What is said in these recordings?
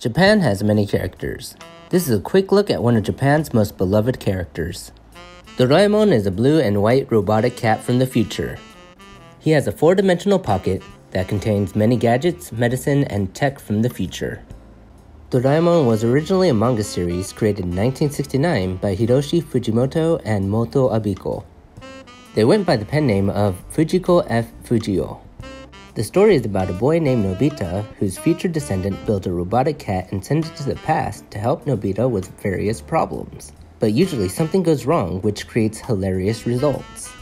Japan has many characters. This is a quick look at one of Japan's most beloved characters. Doraemon is a blue and white robotic cat from the future. He has a four-dimensional pocket that contains many gadgets, medicine, and tech from the future. Doraemon was originally a manga series created in 1969 by Hiroshi Fujimoto and Moto Abiko. They went by the pen name of Fujiko F. Fujio. The story is about a boy named Nobita whose future descendant built a robotic cat and sent it to the past to help Nobita with various problems. But usually something goes wrong, which creates hilarious results.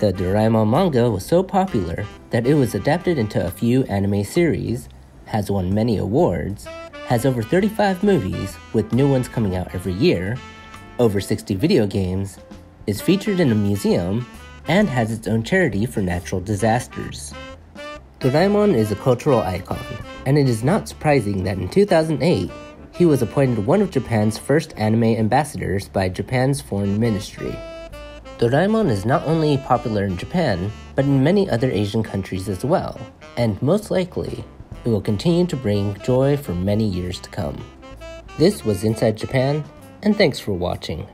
The Doraemon manga was so popular that it was adapted into a few anime series, has won many awards, has over 35 movies with new ones coming out every year, over 60 video games, is featured in a museum, and has its own charity for natural disasters. Doraemon is a cultural icon, and it is not surprising that in 2008, he was appointed one of Japan's first anime ambassadors by Japan's foreign ministry. Doraemon is not only popular in Japan, but in many other Asian countries as well, and most likely, it will continue to bring joy for many years to come. This was Inside Japan, and thanks for watching.